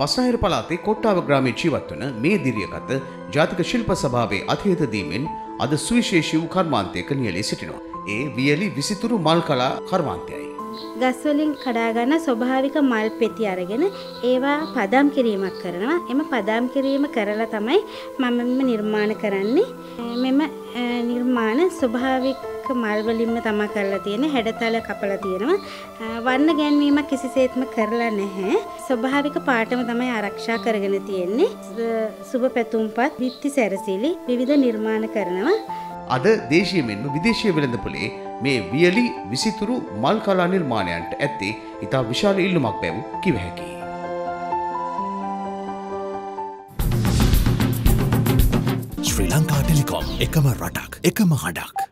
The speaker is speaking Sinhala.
බස්නාහිර පළාතේ කොට්ටාව ග්‍රාමයේ ජීවත් වන මේ දිරියකත ජාතික ශිල්ප සභාවේ අතිහෙත දීමෙන් අද සුවිශේෂී වූ කර්මාන්තයක නියැලී සිටිනවා. ඒ වියලි විසිතුරු මල් කලා කර්මාන්තයයි. ගස් වලින් කඩා ගන්න ස්වභාවික මල් පෙති අරගෙන ඒවා පදම් කිරීමක් කරනවා. එම පදම් කිරීම කරලා තමයි මම මෙම නිර්මාණ කරන්නේ. මෙම නිර්මාණ ස්වභාවික මල් වලින්ම තමයි කරලා තියෙන්නේ. හැඩතල කපලා තියෙනවා. වර්ණ ගැන්වීමක් කිසිසේත්ම කරලා නැහැ. ස්වභාවික පාටම තමයි ආරක්ෂා කරගෙන තියෙන්නේ. සුබ පැතුම්පත් විත්ති සැරසිලි විවිධ නිර්මාණ කරනවා. අද දේශීය මෙන්ම විදේශීය වෙළඳපොලේ මේ වියලි විසිතුරු මල් කලා නිර්මාණයන්ට ඇත්තේ ඉතා විශාල ඉල්ලුමක් බැව් කිව හැකියි. ශ්‍රී ලංකා ටෙලිකොම් එකම රටක් එකම හඬක්.